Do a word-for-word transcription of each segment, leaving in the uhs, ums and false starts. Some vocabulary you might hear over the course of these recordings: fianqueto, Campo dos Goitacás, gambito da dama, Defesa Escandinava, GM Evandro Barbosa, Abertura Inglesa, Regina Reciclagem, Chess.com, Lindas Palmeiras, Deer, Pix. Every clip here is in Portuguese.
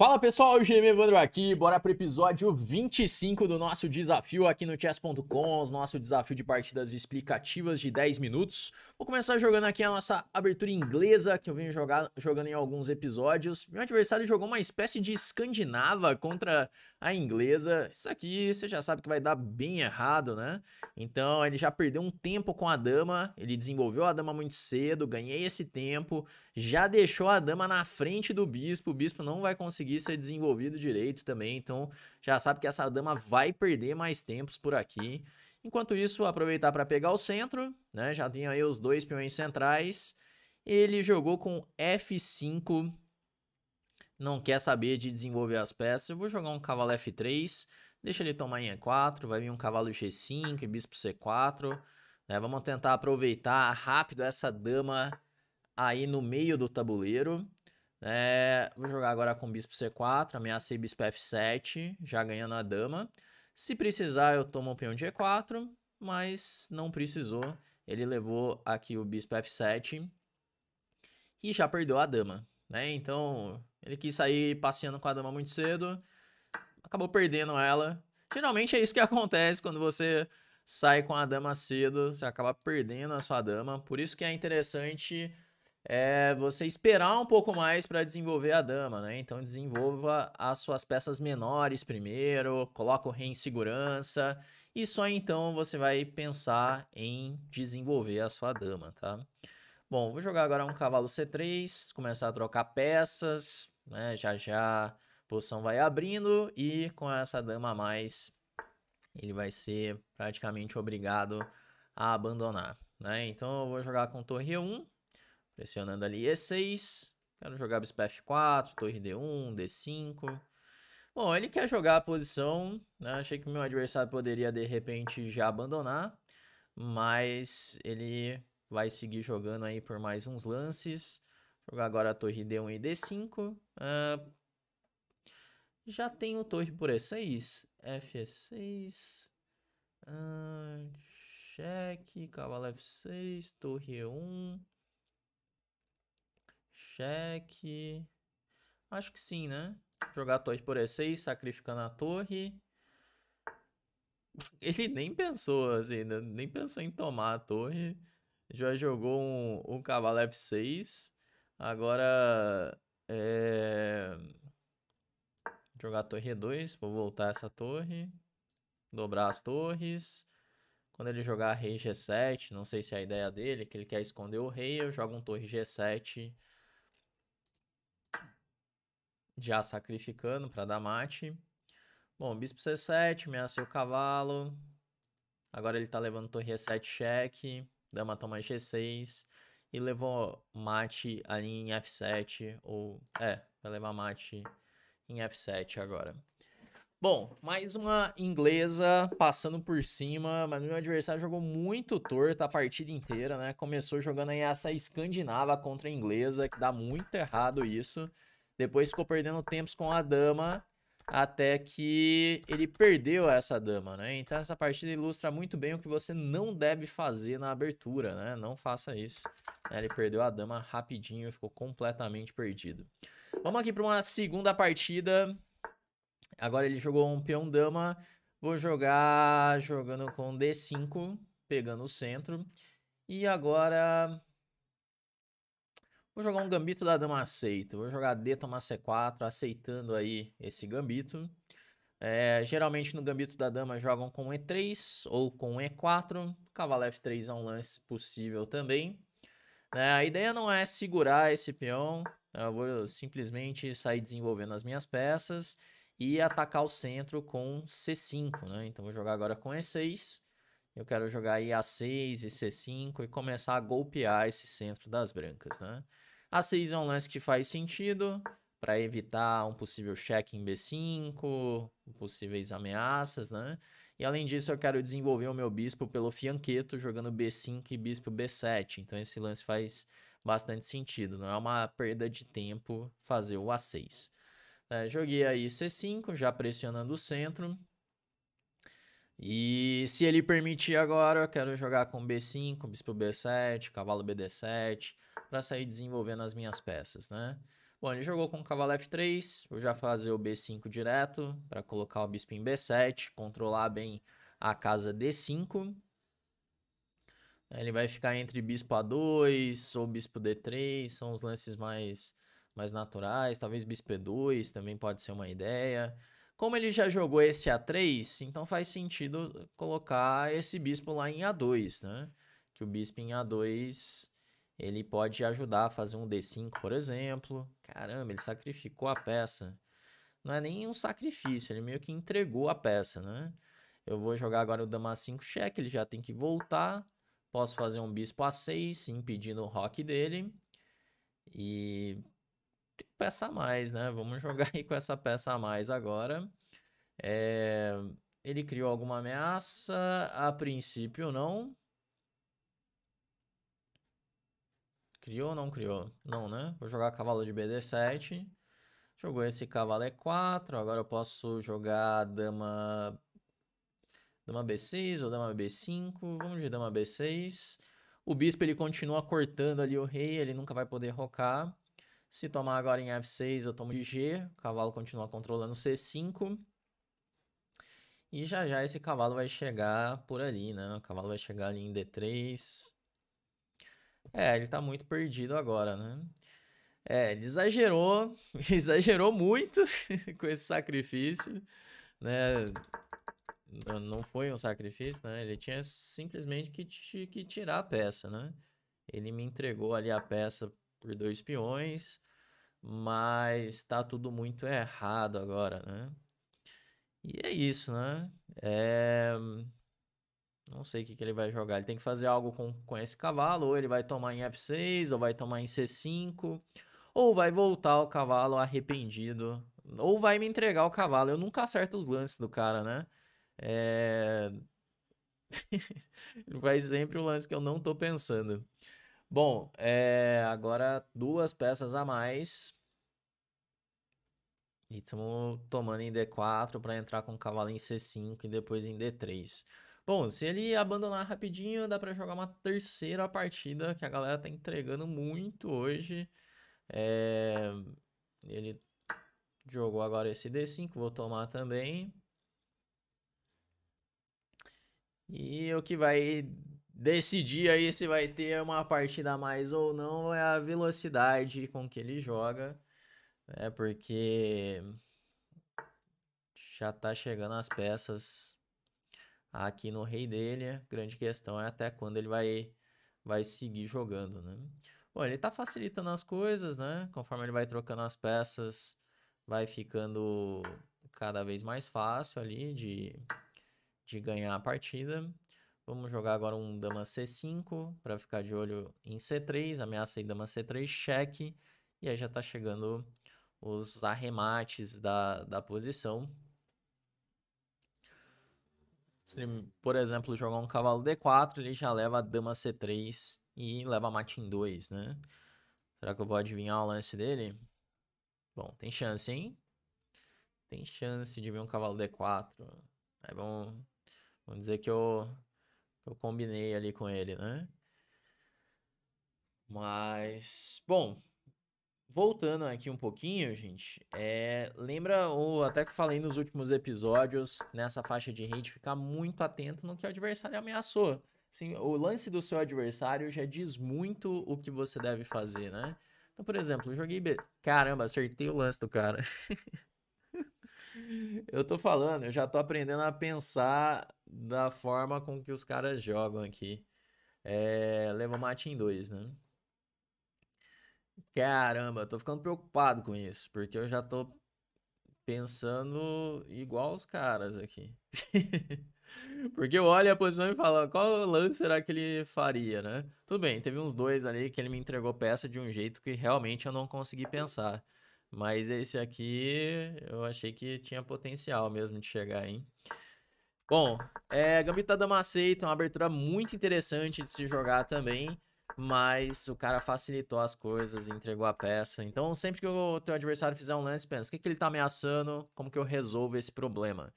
Fala pessoal, o G M Evandro aqui, bora pro episódio vinte e cinco do nosso desafio aqui no Chess ponto com, nosso desafio de partidas explicativas de dez minutos. Vou começar jogando aqui a nossa abertura inglesa, que eu venho jogar, jogando em alguns episódios. Meu adversário jogou uma espécie de escandinava contra a inglesa. Isso aqui você já sabe que vai dar bem errado, né? Então ele já perdeu um tempo com a dama, ele desenvolveu a dama muito cedo, ganhei esse tempo, já deixou a dama na frente do bispo, o bispo não vai conseguir ser desenvolvido direito também, então já sabe que essa dama vai perder mais tempos por aqui. Enquanto isso, aproveitar para pegar o centro, né? Já tem aí os dois peões centrais. Ele jogou com F cinco, não quer saber de desenvolver as peças. Eu vou jogar um cavalo F três, deixa ele tomar em E quatro, vai vir um cavalo G cinco, bispo C quatro, né? Vamos tentar aproveitar rápido essa dama aí no meio do tabuleiro. É, vou jogar agora com bispo C quatro, ameacei bispo F sete, já ganhando a dama. Se precisar eu tomo o peão de E quatro, mas não precisou. Ele levou aqui o bispo F sete e já perdeu a dama, né? Então ele quis sair passeando com a dama muito cedo, acabou perdendo ela. Geralmente é isso que acontece quando você sai com a dama cedo, você acaba perdendo a sua dama. Por isso que é interessante... é você esperar um pouco mais para desenvolver a dama, né? Então desenvolva as suas peças menores primeiro, coloca o rei em segurança e só então você vai pensar em desenvolver a sua dama, tá? Bom, vou jogar agora um cavalo C três, começar a trocar peças, né? Já já a posição vai abrindo e com essa dama a mais ele vai ser praticamente obrigado a abandonar, né? Então eu vou jogar com torre E um. Pressionando ali E seis, quero jogar bispo F quatro, torre D um, D cinco. Bom, ele quer jogar a posição, né? Achei que o meu adversário poderia de repente já abandonar, mas ele vai seguir jogando aí por mais uns lances. Jogar agora a torre D um e D cinco. Uh, já tenho torre por E seis, F seis, uh, cheque, cavalo F seis, torre E um. Cheque. Acho que sim, né? Jogar a torre por E seis, sacrificando a torre. Ele nem pensou, assim, nem pensou em tomar a torre. Já jogou um, um cavalo F seis. Agora, é... jogar a torre E dois. Vou voltar essa torre. Dobrar as torres. Quando ele jogar rei G sete, não sei se é a ideia dele, que ele quer esconder o rei, eu jogo um torre G sete... já sacrificando para dar mate. Bom, bispo C sete, ameacei o cavalo. Agora ele tá levando torre E sete cheque. Dama toma G seis. E levou mate ali em F sete. Ou, é, vai levar mate em F sete agora. Bom, mais uma inglesa passando por cima. Mas meu adversário jogou muito torto a partida inteira, né? Começou jogando aí essa escandinava contra a inglesa, que dá muito errado isso. Depois ficou perdendo tempos com a dama, até que ele perdeu essa dama, né? Então essa partida ilustra muito bem o que você não deve fazer na abertura, né? Não faça isso. Ele perdeu a dama rapidinho, ficou completamente perdido. Vamos aqui para uma segunda partida. Agora ele jogou um peão-dama. Vou jogar jogando com D cinco, pegando o centro. E agora... vou jogar um gambito da dama aceito. Vou jogar D, tomar C quatro, aceitando aí esse gambito. É, geralmente no gambito da dama jogam com E três ou com E quatro. Cavalo F três é um lance possível também. É, a ideia não é segurar esse peão. Eu vou simplesmente sair desenvolvendo as minhas peças e atacar o centro com C cinco, né? Então vou jogar agora com E seis. Eu quero jogar aí A seis e C cinco e começar a golpear esse centro das brancas, né? A seis é um lance que faz sentido para evitar um possível cheque em B cinco, possíveis ameaças, né? E além disso, eu quero desenvolver o meu bispo pelo fianqueto, jogando B cinco e bispo B sete. Então esse lance faz bastante sentido, não é uma perda de tempo fazer o A seis. É, joguei aí C cinco, já pressionando o centro. E se ele permitir agora, eu quero jogar com B cinco, bispo B sete, cavalo B D sete, para sair desenvolvendo as minhas peças, né? Bom, ele jogou com o cavalo F três, vou já fazer o B cinco direto para colocar o bispo em B sete, controlar bem a casa D cinco. Ele vai ficar entre bispo A dois ou bispo D três, são os lances mais, mais naturais, talvez bispo E dois também pode ser uma ideia. Como ele já jogou esse A três, então faz sentido colocar esse bispo lá em A dois, né? Que o bispo em A dois... ele pode ajudar a fazer um D cinco, por exemplo. Caramba, ele sacrificou a peça. Não é nem um sacrifício, ele meio que entregou a peça, né? Eu vou jogar agora o dama A cinco cheque, ele já tem que voltar. Posso fazer um bispo A seis, impedindo o roque dele. E tem peça a mais, né? Vamos jogar aí com essa peça a mais agora. É... Ele criou alguma ameaça? A princípio, não. Criou ou não criou? Não, né? Vou jogar cavalo de B D sete. Jogou esse cavalo E quatro. Agora eu posso jogar dama... Dama B seis ou dama B cinco. Vamos de dama B seis. O bispo, ele continua cortando ali o rei. Ele nunca vai poder rocar. Se tomar agora em F seis, eu tomo de G. O cavalo continua controlando C cinco. E já já esse cavalo vai chegar por ali, né? O cavalo vai chegar ali em D três... É, ele tá muito perdido agora, né? É, ele exagerou, exagerou muito com esse sacrifício, né? Não foi um sacrifício, né? Ele tinha simplesmente que, que tirar a peça, né? Ele me entregou ali a peça por dois peões, mas tá tudo muito errado agora, né? E é isso, né? É... Não sei o que, que ele vai jogar. Ele tem que fazer algo com, com esse cavalo. Ou ele vai tomar em F seis, ou vai tomar em C cinco. Ou vai voltar o cavalo arrependido. Ou vai me entregar o cavalo. Eu nunca acerto os lances do cara, né? É... ele faz sempre o lance que eu não tô pensando. Bom, é... agora duas peças a mais. E estamos tomando em D quatro para entrar com o cavalo em C cinco e depois em D três. Bom, se ele abandonar rapidinho, dá pra jogar uma terceira partida, que a galera tá entregando muito hoje. É... Ele jogou agora esse D cinco, vou tomar também. E o que vai decidir aí se vai ter uma partida a mais ou não é a velocidade com que ele joga. É porque já tá chegando as peças... Aqui no rei dele, a grande questão é até quando ele vai, vai seguir jogando, né? Bom, ele tá facilitando as coisas, né? Conforme ele vai trocando as peças, vai ficando cada vez mais fácil ali de, de ganhar a partida. Vamos jogar agora um dama C cinco, para ficar de olho em C três, ameaça aí dama C três, cheque. E aí já tá chegando os arremates da, da posição. Se ele, por exemplo, jogar um cavalo D quatro, ele já leva a dama C três e leva a mate em dois, né? Será que eu vou adivinhar o lance dele? Bom, tem chance, hein? Tem chance de vir um cavalo D quatro. É bom, vamos dizer que eu, eu combinei ali com ele, né? Mas, bom... Voltando aqui um pouquinho, gente, é, lembra, ou até que falei nos últimos episódios, nessa faixa de rei, de ficar muito atento no que o adversário ameaçou. Assim, o lance do seu adversário já diz muito o que você deve fazer, né? Então, por exemplo, eu joguei... B... Caramba, acertei o lance do cara. Eu tô falando, eu já tô aprendendo a pensar da forma com que os caras jogam aqui. É, leva o mate em dois, né? Caramba, eu tô ficando preocupado com isso, porque eu já tô pensando igual os caras aqui. Porque eu olho a posição e falo, qual lance será que ele faria, né? Tudo bem, teve uns dois ali que ele me entregou peça de um jeito que realmente eu não consegui pensar. Mas esse aqui, eu achei que tinha potencial mesmo de chegar, hein? Bom, é, gambito da dama aceita, uma abertura muito interessante de se jogar também. Mas o cara facilitou as coisas, entregou a peça. Então, sempre que o teu adversário fizer um lance, pensa, o que, que ele tá ameaçando? Como que eu resolvo esse problema?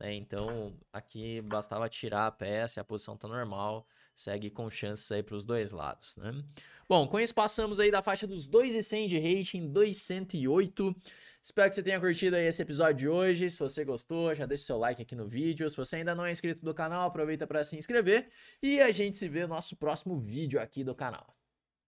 né? Então aqui bastava tirar a peça e a posição tá normal, segue com chances aí para os dois lados, né? Bom, com isso passamos aí da faixa dos dois e cem de rating, dois e cento e oito. Espero que você tenha curtido aí esse episódio de hoje. Se você gostou, já deixa o seu like aqui no vídeo. Se você ainda não é inscrito do canal, aproveita para se inscrever e a gente se vê no nosso próximo vídeo aqui do canal.